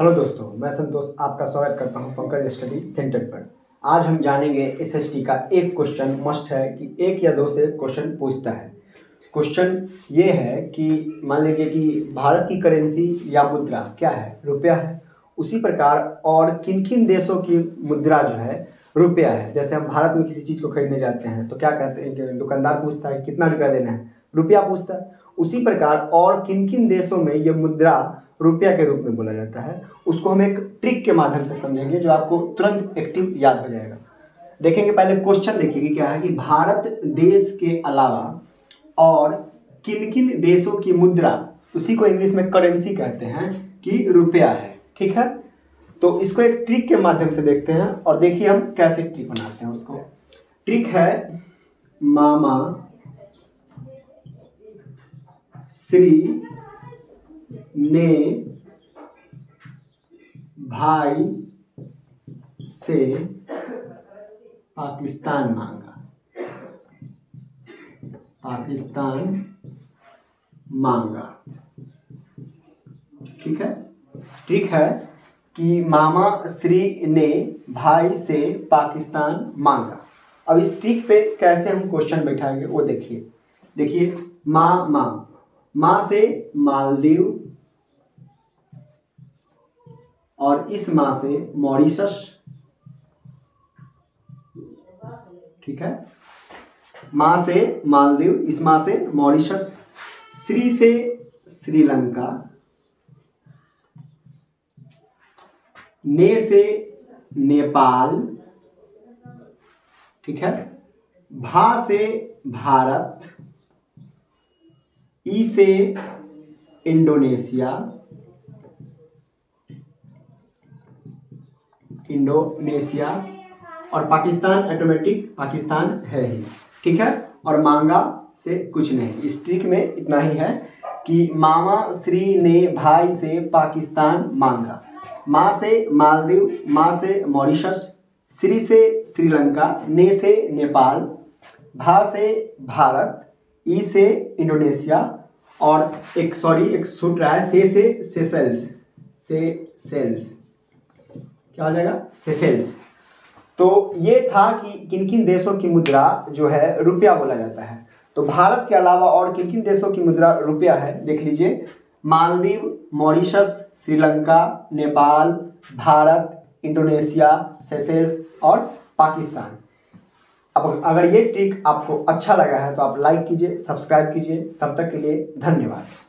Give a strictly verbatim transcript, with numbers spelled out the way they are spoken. Hello दोस्तों, मैं संतोष आपका स्वागत करता हूं पंकज स्टडी सेंटर पर। आज हम जानेंगे एसएसटी का एक क्वेश्चन मस्ट है कि एक या दो से क्वेश्चन पूछता है। क्वेश्चन ये है कि मान लीजिए कि भारत की करेंसी या मुद्रा क्या है, रुपया है। उसी प्रकार और किन किन देशों की मुद्रा जो है रुपया है। जैसे हम भारत में किसी चीज़ को खरीदने जाते हैं तो क्या कहते हैं कि दुकानदार पूछता है कितना रुपया देना है, रुपया पूछता है। उसी प्रकार और किन किन देशों में ये मुद्रा रुपया के रूप में बोला जाता है, उसको हम एक ट्रिक के माध्यम से समझेंगे जो आपको तुरंत एक्टिव याद हो जाएगा। देखेंगे, पहले क्वेश्चन देखिए क्या है कि भारत देश के अलावा और किन किन देशों की मुद्रा, उसी को इंग्लिश में करेंसी कहते हैं, कि रुपया है। ठीक है, तो इसको एक ट्रिक के माध्यम से देखते हैं और देखिए हम कैसे ट्रिक बनाते हैं उसको। ट्रिक है मामा श्री ने भाई से पाकिस्तान मांगा, पाकिस्तान मांगा। ठीक है, ठीक है कि मामा श्री ने भाई से पाकिस्तान मांगा। अब इस ट्रिक पे कैसे हम क्वेश्चन बैठाएंगे वो देखिए। देखिए माँ माँ माँ से मालदीव और इस माह से मॉरिशस। ठीक है, माँ से मालदीव, इस माह से मॉरिशस। श्री से श्रीलंका, ने से नेपाल। ठीक है, भा से भारत, ई से इंडोनेशिया, इंडोनेशिया और पाकिस्तान ऑटोमेटिक पाकिस्तान है ही। ठीक है, और मांगा से कुछ नहीं। इस ट्रिक में इतना ही है कि मामा श्री ने भाई से पाकिस्तान मांगा, माँ से मालदीव, माँ से मॉरिशस, श्री से श्रीलंका, ने से नेपाल, भा से भारत, ई से इंडोनेशिया और एक सॉरी एक सूट रहा है से से सेशेल्स, सेशेल्स क्या हो जाएगा, सेशेल्स। तो ये था कि किन किन देशों की मुद्रा जो है रुपया बोला जाता है। तो भारत के अलावा और किन किन देशों की मुद्रा रुपया है देख लीजिए। Maldives, Mauritius, Sri Lanka, Nepal, Bharat, Indonesia, Seychelles और पाकिस्तान। अब अगर ये ट्रिक आपको अच्छा लगा है तो आप लाइक कीजिए, सब्सक्राइब कीजिए। तब तक के लिए धन्यवाद।